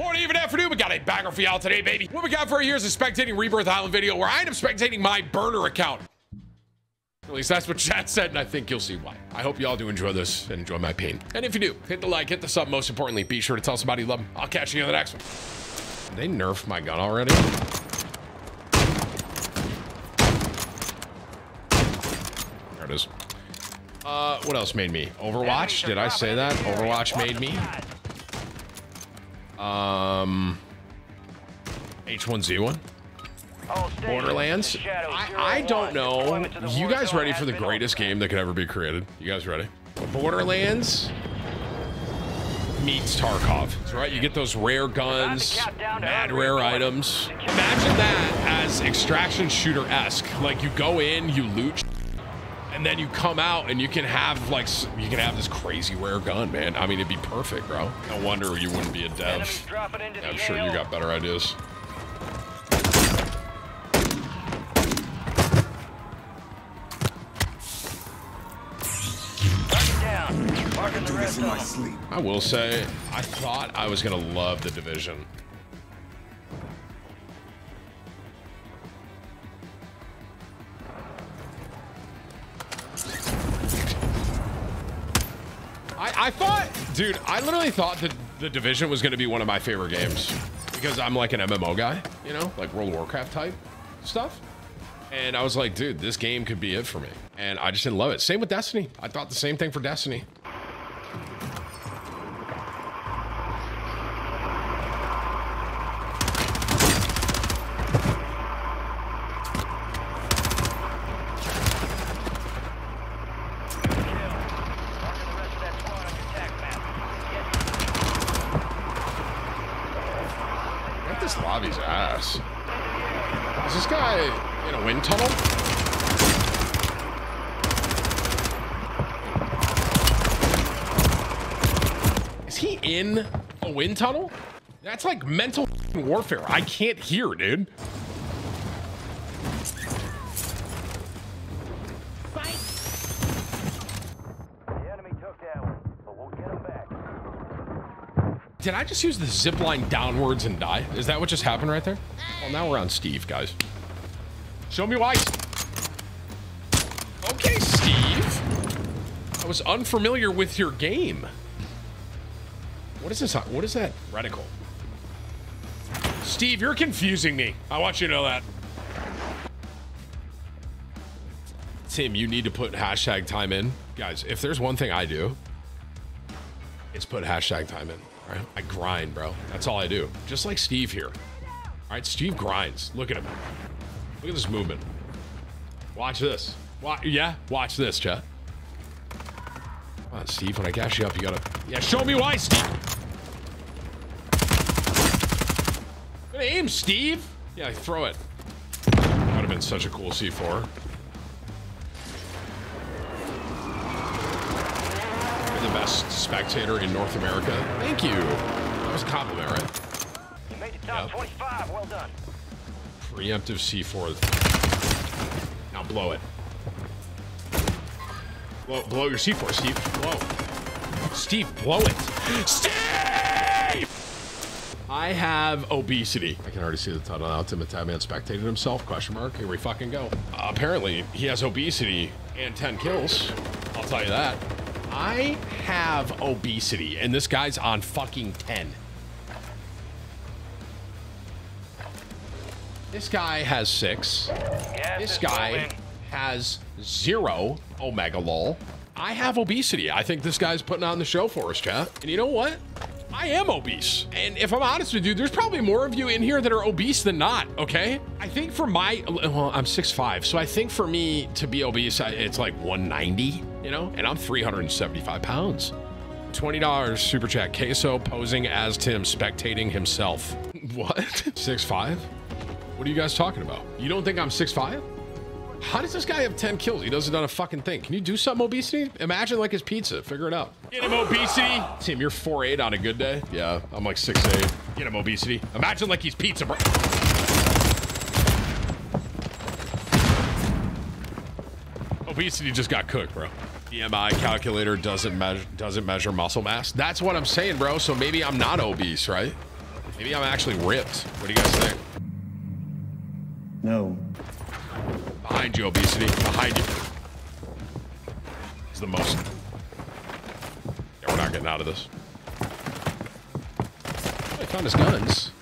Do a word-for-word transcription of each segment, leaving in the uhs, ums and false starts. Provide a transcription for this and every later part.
Morning, even afternoon, we got a banger for y'all today, baby. What we got for you here is a spectating Rebirth Island video where I end up spectating my burner account. At least that's what chat said, and I think you'll see why. I hope y'all do enjoy this and enjoy my pain. And if you do, hit the like, hit the sub, most importantly, be sure to tell somebody you love them. I'll catch you on the next one. Did they nerf my gun already? There it is. Uh, what else made me? Overwatch? Did I say that? Overwatch made me. Um, H one Z one, Borderlands. I, I don't know. You guys ready for the greatest game that could ever be created? You guys ready? Borderlands meets Tarkov. That's right. You get those rare guns, mad rare items. Imagine that as extraction shooter-esque. Like you go in, you loot, and then you come out and you can have like you can have this crazy rare gun, man. I mean, it'd be perfect, bro. No wonder you wouldn't be a dev. I'm sure you got better ideas. I will say, I thought I was gonna love The Division. I, I thought, dude, I literally thought that The Division was going to be one of my favorite games because I'm like an M M O guy, you know, like World of Warcraft type stuff. And I was like, dude, this game could be it for me. And I just didn't love it. Same with Destiny. I thought the same thing for Destiny. This lobby's ass. Is this guy in a wind tunnel? Is he in a wind tunnel? That's like mental warfare. I can't hear, dude. Did I just use the zip line downwards and die? Is that what just happened right there? Well, now we're on Steve, guys. Show me why. Okay, Steve. I was unfamiliar with your game. What is this? What is that? Reticle. Steve, you're confusing me. I want you to know that. Tim, you need to put hashtag time in. Guys, if there's one thing I do, it's put hashtag time in. Right. I grind, bro. That's all I do. Just like Steve here. All right, Steve grinds. Look at him. Look at this movement. Watch this. Watch, yeah, watch this, chat. Come on, Steve. When I gash you up, you gotta. Yeah, show me why, Steve. Good aim, Steve. Yeah, throw it. That would have been such a cool C four. Best spectator in North America. Thank you. That was a compliment, right? You made it top yep. twenty-five. Well done. Preemptive C four. Now blow it. Blow, blow your C four, Steve. Blow. Steve, blow it. Steve! I have obesity. I can already see the title now. Tim the Tab Man spectated himself, question mark. Here we fucking go. Uh, apparently, he has obesity and ten kills. I'll tell you that. I have obesity, and this guy's on fucking ten. This guy has six. Yes, this guy moving. has zero omega lol. I have obesity. I think this guy's putting on the show for us, chat. And you know what? I am obese. And if I'm honest with you, there's probably more of you in here that are obese than not, okay? I think for my, well, I'm six five, so I think for me to be obese, it's like one ninety. You know, and I'm three hundred seventy-five pounds. twenty dollars super chat. Queso posing as Tim, spectating himself. What? six five? What are you guys talking about? You don't think I'm six five? How does this guy have ten kills? He doesn't done a fucking thing. Can you do something, obesity? Imagine like his pizza. Figure it out. Get him, obesity. Tim, you're four eight on a good day. Yeah, I'm like six eight. Get him, obesity. Imagine like he's pizza, bro. Obesity just got cooked, bro. B M I calculator doesn't measure doesn't measure muscle mass. That's what I'm saying, bro. So maybe I'm not obese, right? Maybe I'm actually ripped. What do you guys think? No. Behind you, Obesity. Behind you. It's the most. Yeah, we're not getting out of this. I found his guns.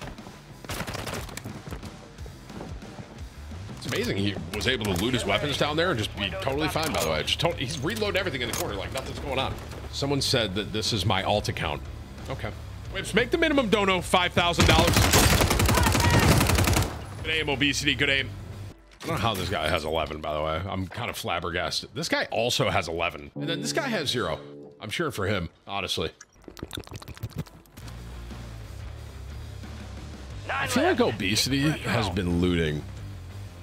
It's amazing he was able to loot his weapons down there and just be totally fine, by the way. Just totally, he's reloading everything in the corner like nothing's going on. Someone said that this is my alt account. Okay. Whips, make the minimum dono five thousand dollars. Good aim, Obesity. Good aim. I don't know how this guy has eleven, by the way. I'm kind of flabbergasted. This guy also has eleven. And then this guy has zero. I'm cheering for him, honestly. I feel like Obesity has been looting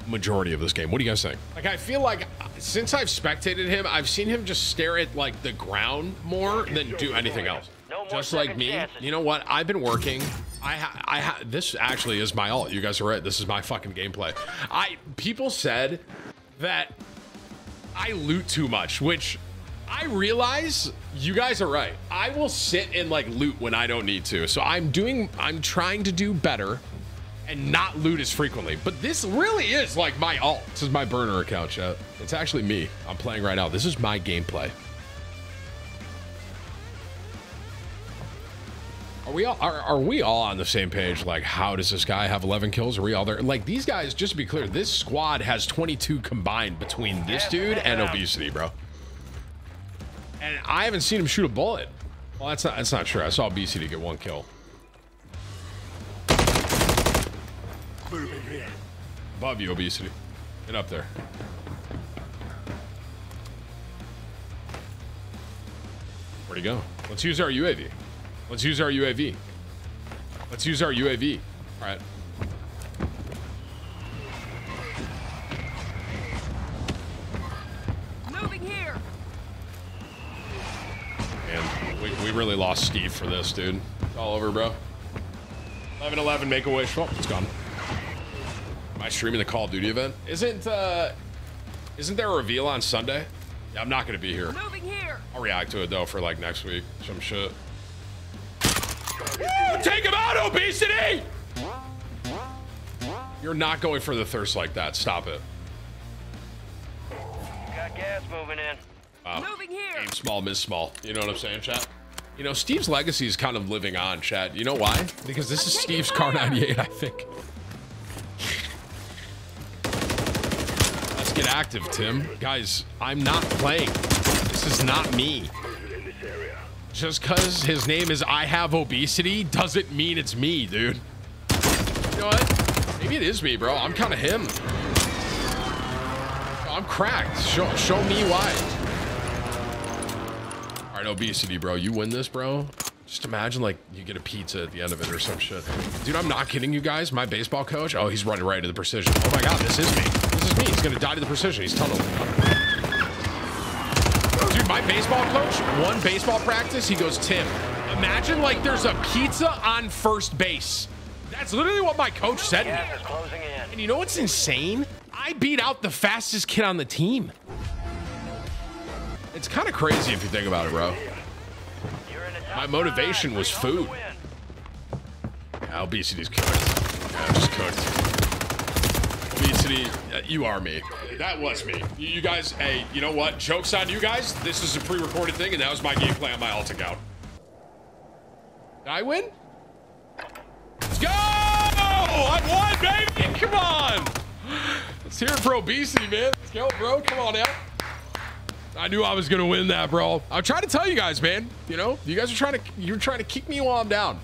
majority of this game. What do you guys think? Like, I feel like since I've spectated him, I've seen him just stare at like the ground more than do anything else. Just like me. You know what? I've been working. I ha I ha this actually is my alt. You guys are right. This is my fucking gameplay. I people said that I loot too much, which I realize you guys are right. I will sit and like loot when I don't need to. So I'm doing I'm trying to do better and not loot as frequently. But this really is like my alt. This is my burner account, chat. It's actually me. I'm playing right now. This is my gameplay. Are we all are, are we all on the same page? Like, how does this guy have eleven kills? Are we all there? Like, these guys, just to be clear, this squad has twenty-two combined between this dude and Obesity, bro. And I haven't seen him shoot a bullet. Well, that's not that's not true. I saw Obesity get one kill. Above you, Obesity. Get up there. Where'd he go? Let's use our U A V. Let's use our U A V. Let's use our U A V. All right. Moving here. And we, we really lost Steve for this, dude. It's all over, bro. eleven eleven, make a wish. Oh, it's gone. Am I streaming the Call of Duty event? Isn't uh, isn't there a reveal on Sunday? Yeah, I'm not gonna be here. Moving here. I'll react to it though for like next week. Some shit. Woo, take him out, Obesity! You're not going for the thirst like that. Stop it. Got gas moving in. Wow. Moving here. Aim small, miss small. You know what I'm saying, chat? You know, Steve's legacy is kind of living on, chat. You know why? Because this I'm is Steve's Kar ninety-eight, I think. Let's get active, Tim. Guys, I'm not playing. This is not me. Just because his name is I Have Obesity doesn't mean it's me, dude. You know what? Maybe it is me, bro. I'm kind of him. I'm cracked. Show, show me why. All right, Obesity, bro. You win this, bro. Just imagine, like, you get a pizza at the end of it or some shit. Dude, I'm not kidding you guys. My baseball coach. Oh, he's running right to the precision. Oh, my God. This is me. This is me. He's going to die to the precision. He's tunneling. Dude, my baseball coach, one baseball practice, he goes, Tim, imagine like there's a pizza on first base. That's literally what my coach said to me. And you know what's insane? I beat out the fastest kid on the team. It's kind of crazy if you think about it, bro. My motivation was food. Yeah, Obesity's cooked. Yeah, just cooked. Obesity, you are me. That was me. You guys, hey, you know what? Joke's on you guys. This is a pre-recorded thing, and that was my gameplay on my alt account. Did I win? Let's go! I won, baby! Come on! Let's hear it for Obesity, man. Let's go, bro. Come on out. I knew I was gonna win that, bro. I'm trying to tell you guys, man. You know, you guys are trying to, you're trying to kick me while I'm down.